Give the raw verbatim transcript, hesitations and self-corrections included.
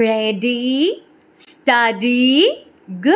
Ready, study, go!